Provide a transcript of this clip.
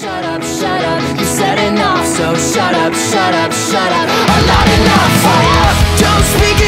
Shut up, you said enough, so shut up, shut up, shut up. I'm not enough, fire, don't speak.